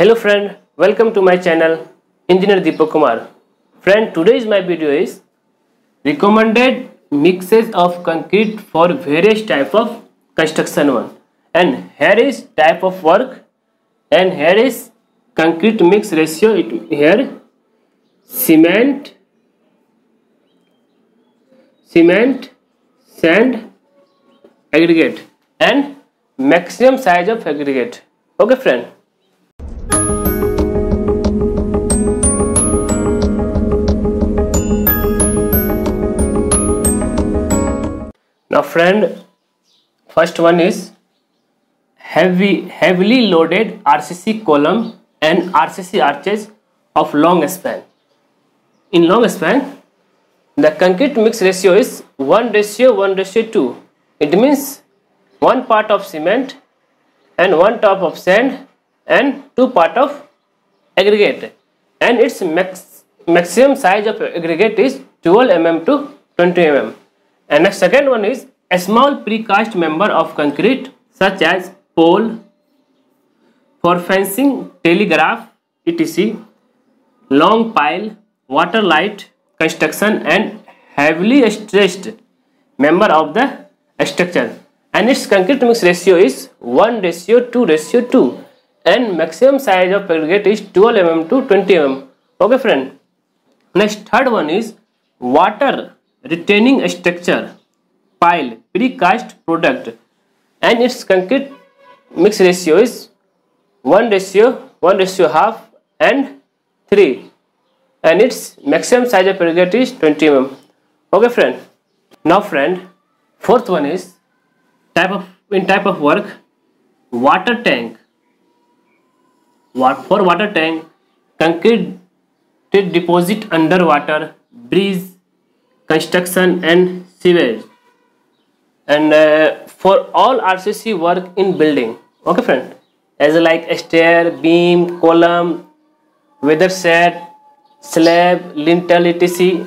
Hello friend, welcome to my channel Engineer Deepak Kumar. Friend, today's my video is recommended mixes of concrete for various type of construction one. And here is type of work and here is concrete mix ratio. Here cement, sand, aggregate and maximum size of aggregate. Okay friend. Now friend, first one is heavily loaded RCC column and RCC arches of long span. In long span, the concrete mix ratio is 1:1:2. It means 1 part of cement and 1 top of sand and 2 part of aggregate, and its maximum size of aggregate is 12 mm to 20 mm. And the second one is a small precast member of concrete such as pole for fencing, telegraph, etc., long pile, water light construction and heavily stressed member of the structure, and its concrete mix ratio is 1:2:2 and maximum size of aggregate is 12 mm to 20 mm. Okay friend. Next, third one is water retaining structure pile precast product, and its concrete mix ratio is 1:1:2 and 3, and its maximum size of aggregate is 20 mm. Okay friend. Now friend, fourth one is type of work, water tank. For water tank, concrete deposit underwater, bridge construction and sewage, and for all RCC work in building. Okay friend, as like a stair, beam, column, weather set, slab, lintel, etc.,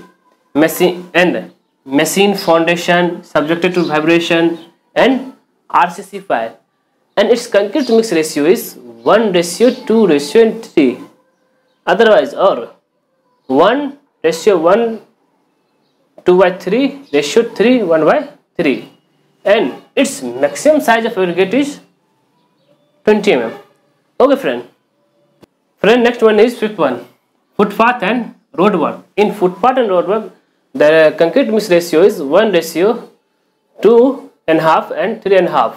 machine foundation subjected to vibration and RCC pile, and its concrete mix ratio is 1:2:3, otherwise or 1:1:2/3, and its maximum size of aggregate is 20 mm. Okay friend. Friend, next one is fifth one, footpath and road work. In footpath and road work, the concrete mix ratio is 1:2.5 and 3.5,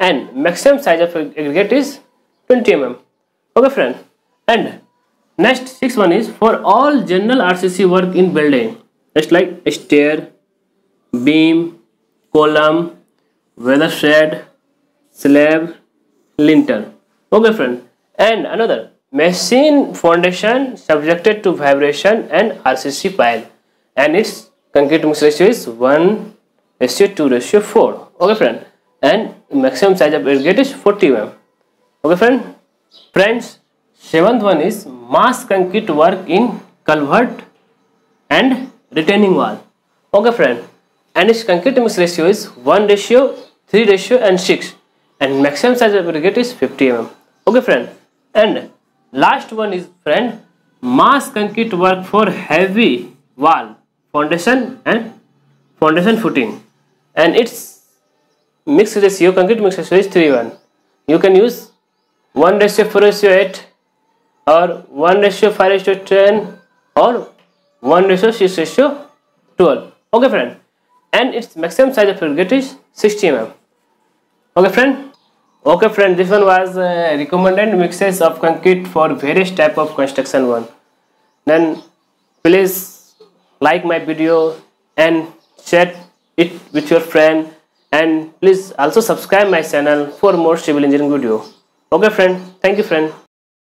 and maximum size of aggregate is 20 mm. Okay friend. And next, sixth one is for all general RCC work in building, just like stair, beam, column, weather shed, slab, lintel. Okay friend. And another, machine foundation subjected to vibration and RCC pile, and its concrete mix ratio is 1:2:4. Okay friend. And maximum size of aggregate is 40 mm. Okay friend. Friends, seventh one is mass concrete work in culvert and retaining wall. Okay friend. And its concrete mix ratio is 1:3:6, and maximum size of aggregate is 50 mm. Okay friend. And last one is friend, mass concrete work for heavy wall, foundation and foundation footing, and its mix ratio, concrete mix ratio is 3:1. You can use 1:4:8 or 1:5:10 or 1:6:12. Okay friend. And its maximum size of aggregate is 60 mm. Okay friend. Okay friend, this one was recommended mixes of concrete for various type of construction one. Then please like my video and share it with your friend, and please also subscribe my channel for more civil engineering video. Okay friend, thank you friend.